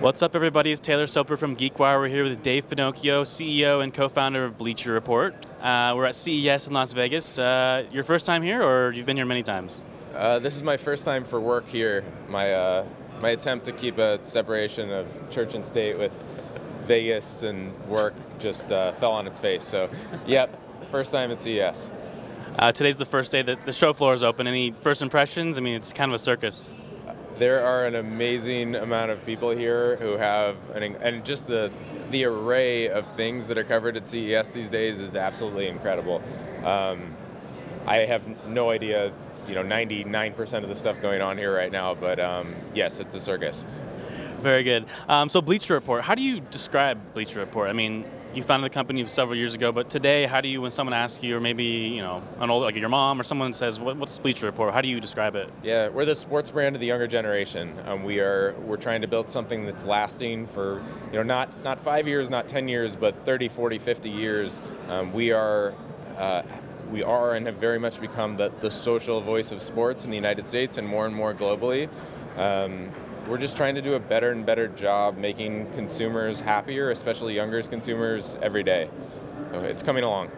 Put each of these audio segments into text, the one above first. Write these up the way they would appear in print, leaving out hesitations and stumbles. What's up, everybody? It's Taylor Soper from GeekWire. We're here with Dave Finocchio, CEO and co-founder of Bleacher Report. We're at CES in Las Vegas. Your first time here, or you've been here many times? This is my first time for work here. My attempt to keep a separation of church and state with Vegas and work just fell on its face. So, yep, first time at CES. Today's the first day that the show floor is open. Any first impressions? I mean, it's kind of a circus. There are an amazing amount of people here who have, and just the array of things that are covered at CES these days is absolutely incredible. I have no idea, 99% of the stuff going on here right now, but yes, it's a circus. Very good. So Bleacher Report, how do you describe Bleacher Report? I mean, you founded the company several years ago, but today, how do you, when someone asks you, or maybe an old, like your mom or someone says, "What's Bleacher Report?" How do you describe it? Yeah, we're the sports brand of the younger generation. We're trying to build something that's lasting for not 5 years, not 10 years, but 30, 40, 50 years. We are and have very much become the social voice of sports in the United States and more globally. We're just trying to do a better and better job making consumers happier, especially younger consumers, every day. So it's coming along.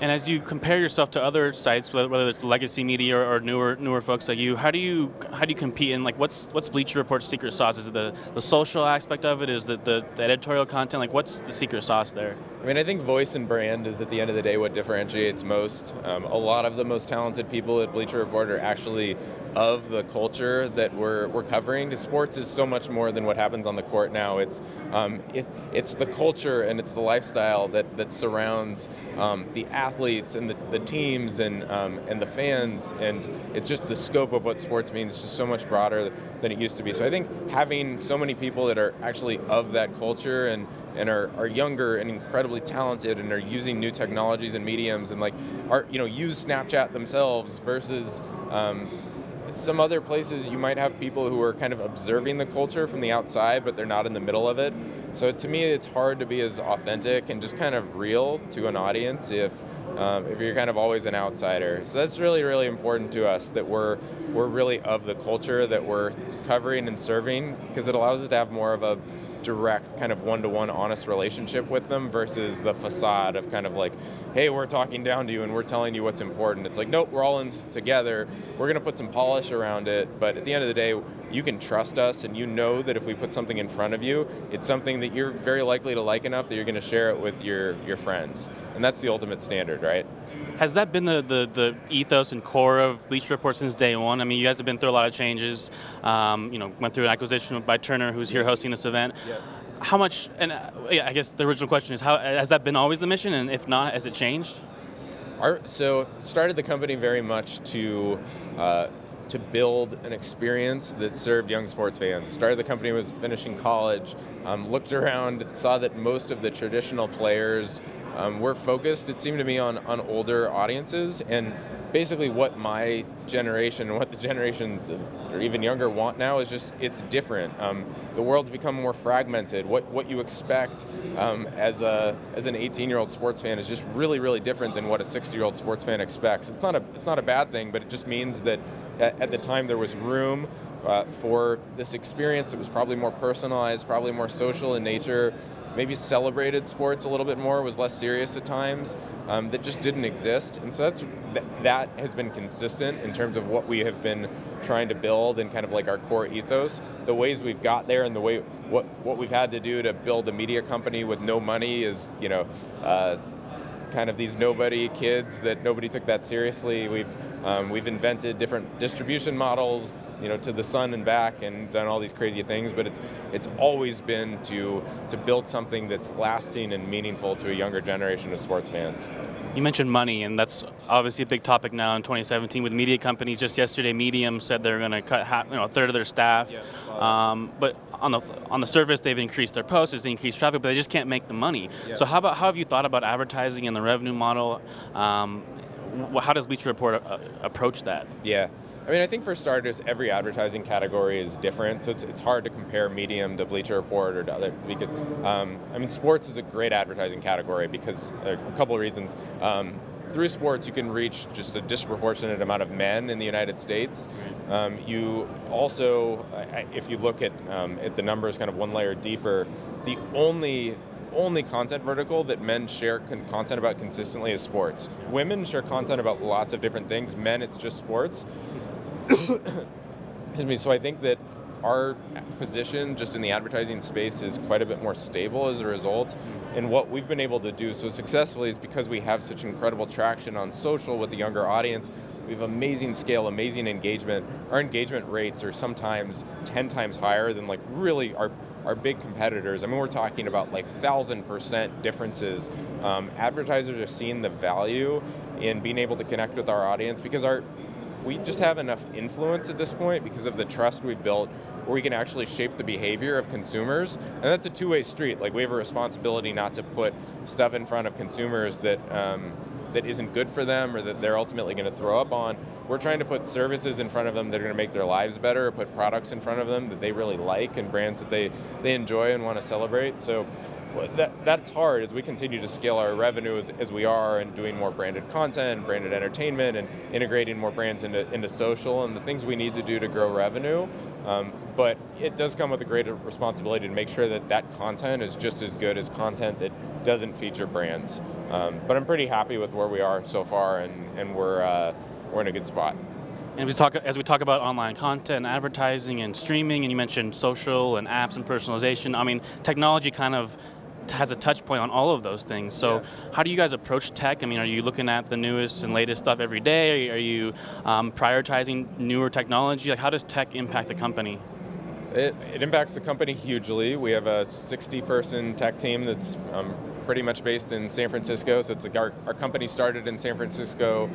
And as you compare yourself to other sites, whether it's legacy media or newer folks like you, how do you compete? And like, what's Bleacher Report's secret sauce? Is it the social aspect of it? Is it the editorial content? Like, what's the secret sauce there? I mean, I think voice and brand is at the end of the day what differentiates most. A lot of the most talented people at Bleacher Report are actually of the culture that we're covering. Sports is so much more than what happens on the court now. It's the culture and it's the lifestyle that surrounds the athletes and the teams and the fans, and it's just the scope of what sports means is just so much broader than it used to be. So I think having so many people that are actually of that culture and are younger and incredibly talented and are using new technologies and mediums and use Snapchat themselves versus some other places you might have people who are kind of observing the culture from the outside, but they're not in the middle of it. So to me, it's hard to be as authentic and just kind of real to an audience if you're kind of always an outsider. So that's really, really important to us, that we're really of the culture that we're covering and serving, because it allows us to have more of a direct kind of one-to-one honest relationship with them versus the facade of kind of like, hey, we're talking down to you and we're telling you what's important. It's like, nope, we're all in this together. We're going to put some polish around it, but at the end of the day, you can trust us, and that if we put something in front of you, it's something that you're very likely to like enough that you're going to share it with your friends. And that's the ultimate standard, right? Has that been the ethos and core of Bleacher Report since day one? I mean, you guys have been through a lot of changes. Went through an acquisition by Turner, who's here hosting this event. Yep. How much? And I guess the original question is, has that been always the mission? And if not, has it changed? So started the company very much to build an experience that served young sports fans. Started the company, was finishing college, looked around, saw that most of the traditional players were focused, it seemed to me, on older audiences, and basically what my generation and what the generations or even younger want now is just, it's different. The world's become more fragmented. What you expect as an 18-year-old sports fan is just really, really different than what a 60-year-old sports fan expects. It's not a bad thing, but it just means that at the time there was room for this experience that was probably more personalized, probably more social in nature, maybe celebrated sports a little bit more, was less serious at times, that just didn't exist. And so that has been consistent in terms of what we have been trying to build and kind of like our core ethos, the ways we've got there, and the way what we've had to do to build a media company with no money is, kind of these nobody kids that nobody took that seriously. We've invented different distribution models, to the sun and back, and done all these crazy things, but it's always been to build something that's lasting and meaningful to a younger generation of sports fans. You mentioned money, and that's obviously a big topic now in 2017 with media companies. Just yesterday, Medium said they're going to cut a third of their staff, yeah, but on the surface, they've increased their posts, they increased traffic, but they just can't make the money. Yeah. So how have you thought about advertising and the revenue model? How does Bleacher Report approach that? Yeah. I mean, I think for starters, every advertising category is different, so it's hard to compare Medium to Bleacher Report or to other. Sports is a great advertising category because a couple of reasons. through sports, you can reach just a disproportionate amount of men in the United States. You also, if you look at the numbers kind of one layer deeper, the only content vertical that men share content about consistently is sports. Women share content about lots of different things. Men, it's just sports. So I think that our position just in the advertising space is quite a bit more stable as a result. And what we've been able to do so successfully is because we have such incredible traction on social with the younger audience, we have amazing scale, amazing engagement. Our engagement rates are sometimes 10 times higher than like really our big competitors. I mean, we're talking about like 1,000% differences. Advertisers are seeing the value in being able to connect with our audience because we just have enough influence at this point because of the trust we've built where we can actually shape the behavior of consumers. And that's a two-way street. Like, we have a responsibility not to put stuff in front of consumers that that isn't good for them or that they're ultimately going to throw up on. We're trying to put services in front of them that are going to make their lives better, or put products in front of them that they really like and brands that they enjoy and want to celebrate. So that's hard as we continue to scale our revenue as we are, and doing more branded content, branded entertainment, and integrating more brands into social and the things we need to do to grow revenue. But it does come with a greater responsibility to make sure that that content is just as good as content that doesn't feature brands. But I'm pretty happy with where we are so far, and we're in a good spot. And as we talk about online content, advertising, and streaming, and you mentioned social and apps and personalization, I mean, technology kind of has a touch point on all of those things. So how do you guys approach tech? I mean, are you looking at the newest and latest stuff every day? Are you prioritizing newer technology? Like, how does tech impact the company? It impacts the company hugely. We have a 60-person tech team that's pretty much based in San Francisco. So it's like our company started in San Francisco.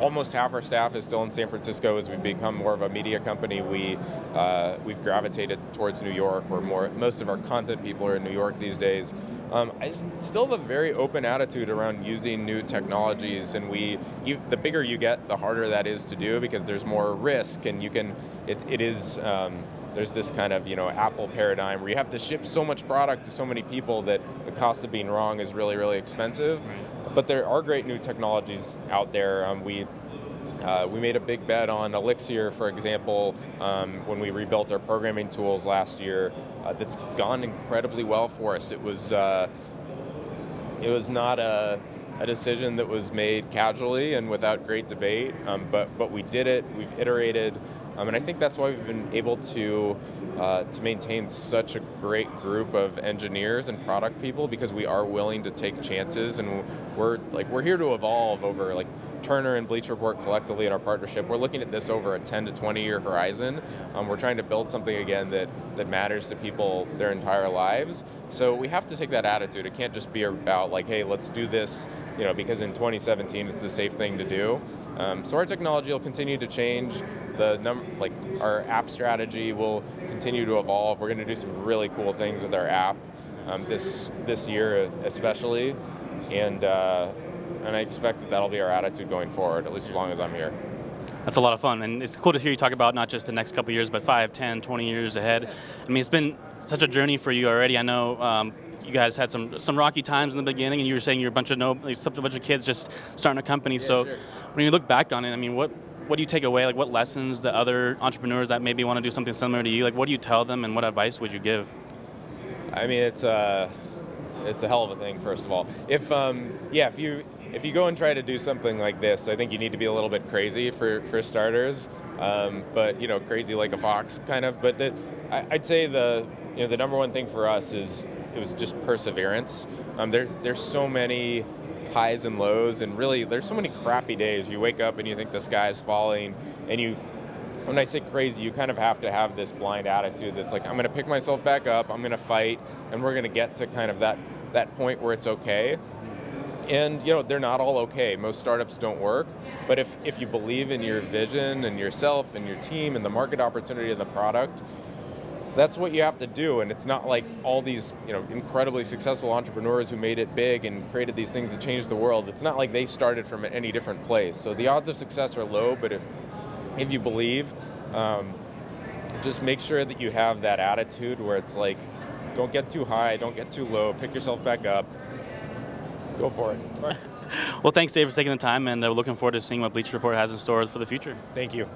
Almost half our staff is still in San Francisco. As we become more of a media company, we've gravitated towards New York, where most of our content people are in New York these days. I still have a very open attitude around using new technologies, and the bigger you get, the harder that is to do because there's more risk, and there's this kind of, Apple paradigm where you have to ship so much product to so many people that the cost of being wrong is really, really expensive. But there are great new technologies out there. We made a big bet on Elixir, for example, when we rebuilt our programming tools last year. That's gone incredibly well for us. It was not a decision that was made casually and without great debate, but we did it. We've iterated. And I think that's why we've been able to maintain such a great group of engineers and product people, because we are willing to take chances, and we're here to evolve over, like, Turner and Bleacher Report collectively in our partnership. We're looking at this over a 10 to 20 year horizon. We're trying to build something again that matters to people their entire lives. So we have to take that attitude. It can't just be about like, hey, let's do this, because in 2017 it's the safe thing to do. So our technology will continue to change. Our app strategy will continue to evolve. We're going to do some really cool things with our app this year especially, and I expect that'll be our attitude going forward, at least as long as I'm here. That's a lot of fun, and it's cool to hear you talk about not just the next couple of years, but 5, 10, 20 years ahead. I mean, it's been such a journey for you already. I know you guys had some rocky times in the beginning, and you were saying you're a bunch of kids just starting a company. Yeah, so sure. When you look back on it, I mean, what do you take away? Like, what lessons the other entrepreneurs that maybe want to do something similar to you, like, what do you tell them, and what advice would you give? I mean, it's a hell of a thing, first of all. If you go and try to do something like this, I think you need to be a little bit crazy for starters, but crazy like a fox kind of. But I'd say the number one thing for us is it was just perseverance. There's so many highs and lows, and really there's so many crappy days. You wake up and you think the sky's falling, and when I say crazy, you kind of have to have this blind attitude that's like, I'm going to pick myself back up, I'm going to fight, and we're going to get to kind of that point where it's okay. And they're not all okay. Most startups don't work, but if you believe in your vision and yourself and your team and the market opportunity and the product, that's what you have to do. And it's not like all these incredibly successful entrepreneurs who made it big and created these things that changed the world. It's not like they started from any different place. So the odds of success are low, but if you believe, just make sure that you have that attitude where it's like, don't get too high, don't get too low, pick yourself back up. Go for it. Well, thanks, Dave, for taking the time, and we're looking forward to seeing what Bleacher Report has in store for the future. Thank you.